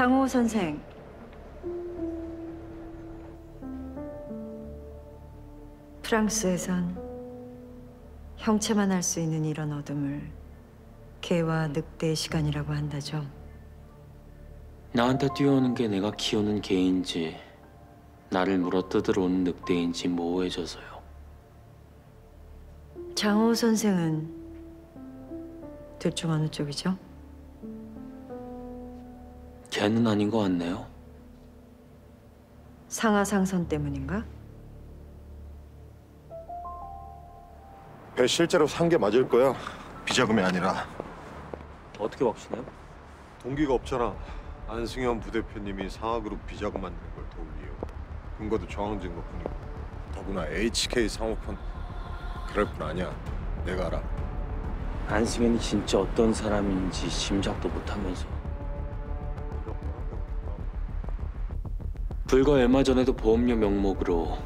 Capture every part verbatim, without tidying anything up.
장호 선생. 프랑스에선 형체만 알 수 있는 이런 어둠을 개와 늑대의 시간이라고 한다죠. 나한테 뛰어오는 게 내가 키우는 개인지 나를 물어뜯으러 오는 늑대인지 모호해져서요. 장호 선생은 둘 중 어느 쪽이죠? 개는 아닌 것 같네요. 상하상선 때문인가? 배 실제로 산 게 맞을 거야. 비자금이 아니라. 어떻게 확신해요? 동기가 없잖아. 안승현 부대표님이 상하그룹 비자금 만드는 걸 도울 이유. 근거도 정황 증거뿐이고. 더구나 에이치케이 상호편. 그럴 뿐 아니야. 내가 알아. 안승현이 진짜 어떤 사람인지 짐작도 못하면서. 불과 얼마 전에도 보험료 명목으로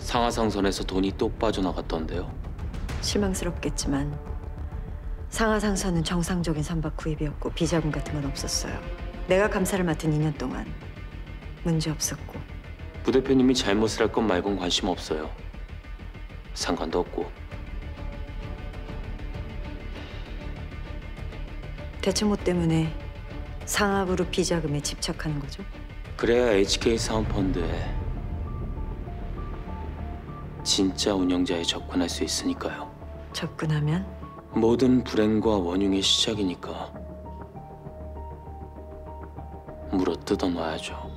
상하상선에서 돈이 또 빠져나갔던데요. 실망스럽겠지만 상하상선은 정상적인 선박 구입이었고 비자금 같은 건 없었어요. 내가 감사를 맡은 이 년 동안 문제 없었고. 부대표님이 잘못을 할 것 말곤 관심 없어요. 상관도 없고. 대체 뭐 때문에 상하그룹 비자금에 집착하는 거죠? 그래야 에이치케이 사은펀드에 진짜 운영자에 접근할 수 있으니까요. 접근하면? 모든 불행과 원흉의 시작이니까 물어뜯어 놔야죠.